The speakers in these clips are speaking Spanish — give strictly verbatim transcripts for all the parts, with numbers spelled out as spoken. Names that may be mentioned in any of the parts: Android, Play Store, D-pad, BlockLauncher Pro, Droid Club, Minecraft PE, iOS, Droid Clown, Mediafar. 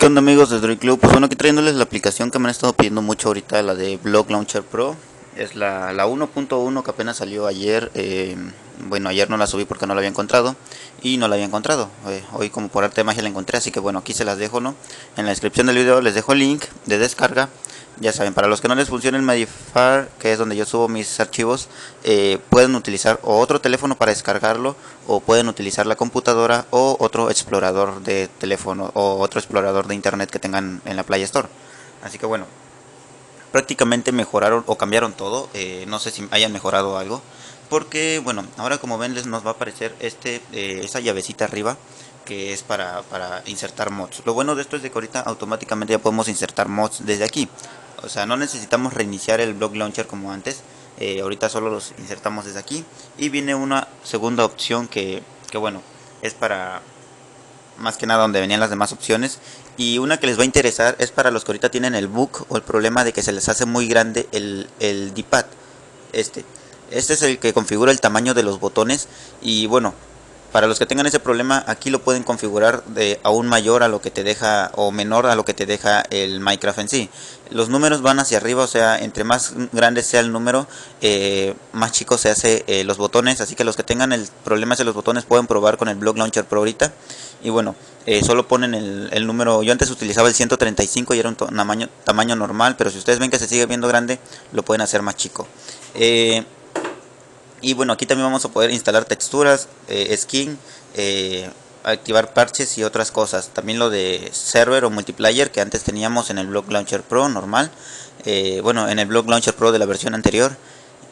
¿Qué onda, amigos de Droid Club? Pues bueno, aquí trayéndoles la aplicación que me han estado pidiendo mucho ahorita, la de BlockLauncher Pro. Es la, la uno punto uno que apenas salió ayer. eh, Bueno, ayer no la subí porque no la había encontrado. Y no la había encontrado, eh, hoy como por arte de magia la encontré, así que bueno, aquí se las dejo, ¿no? En la descripción del video les dejo el link de descarga. Ya saben, para los que no les funcione el Mediafar, que es donde yo subo mis archivos, eh, pueden utilizar o otro teléfono para descargarlo, o pueden utilizar la computadora o otro explorador de teléfono o otro explorador de internet que tengan en la Play Store. Así que bueno, prácticamente mejoraron o cambiaron todo, eh, no sé si hayan mejorado algo, porque bueno, ahora como ven les nos va a aparecer este, eh, esa llavecita arriba, que es para, para insertar mods. Lo bueno de esto es de que ahorita automáticamente ya podemos insertar mods desde aquí. O sea, no necesitamos reiniciar el BlockLauncher como antes. eh, Ahorita solo los insertamos desde aquí. Y viene una segunda opción que, que bueno, es para más que nada donde venían las demás opciones. Y una que les va a interesar es para los que ahorita tienen el bug o el problema de que se les hace muy grande el, el D-pad. Este Este es el que configura el tamaño de los botones. Y bueno, para los que tengan ese problema, aquí lo pueden configurar de aún mayor a lo que te deja, o menor a lo que te deja el Minecraft en sí. Los números van hacia arriba, o sea, entre más grande sea el número, eh, más chico se hace eh, los botones. Así que los que tengan el problema de los botones pueden probar con el BlockLauncher Pro ahorita. Y bueno, eh, solo ponen el, el número. Yo antes utilizaba el ciento treinta y cinco y era un tamaño, tamaño normal, pero si ustedes ven que se sigue viendo grande, lo pueden hacer más chico. Eh... Y bueno, aquí también vamos a poder instalar texturas, eh, skin, eh, activar parches y otras cosas. También lo de server o multiplayer que antes teníamos en el BlockLauncher Pro normal. Eh, bueno, en el BlockLauncher Pro de la versión anterior.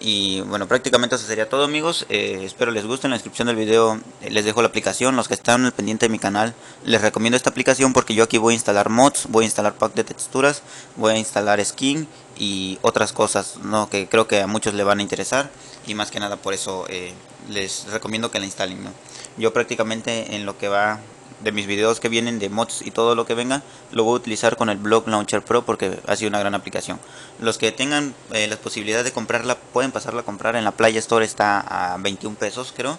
Y bueno, prácticamente eso sería todo, amigos. Eh, espero les guste. En la descripción del video les dejo la aplicación. Los que están al pendiente de mi canal, les recomiendo esta aplicación porque yo aquí voy a instalar mods, voy a instalar pack de texturas, voy a instalar skin y otras cosas, ¿no?, que creo que a muchos le van a interesar. Y más que nada por eso eh, les recomiendo que la instalen, ¿no? Yo prácticamente en lo que va de mis videos que vienen de mods y todo lo que venga, lo voy a utilizar con el BlockLauncher Pro porque ha sido una gran aplicación. Los que tengan eh, la posibilidad de comprarla, pueden pasarla a comprar. En la Play Store está a veintiún pesos, creo.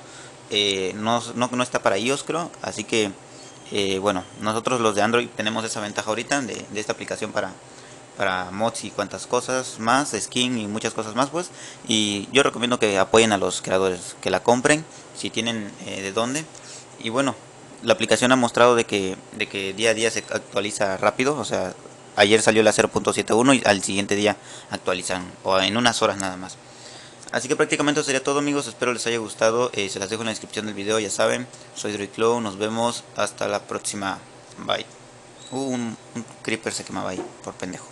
eh, no, no, no está para iOS, creo. Así que eh, bueno, nosotros los de Android tenemos esa ventaja ahorita de, de esta aplicación para, para mods y cuantas cosas más, skin y muchas cosas más, pues. Y yo recomiendo que apoyen a los creadores, que la compren si tienen eh, de dónde. Y bueno, la aplicación ha mostrado de que, de que día a día se actualiza rápido. O sea, ayer salió la cero punto setenta y uno y al siguiente día actualizan, o en unas horas nada más. Así que prácticamente eso sería todo, amigos. Espero les haya gustado. eh, Se las dejo en la descripción del video, ya saben. Soy Droid Clown, nos vemos hasta la próxima. Bye. uh, un, un creeper se quemaba ahí por pendejo.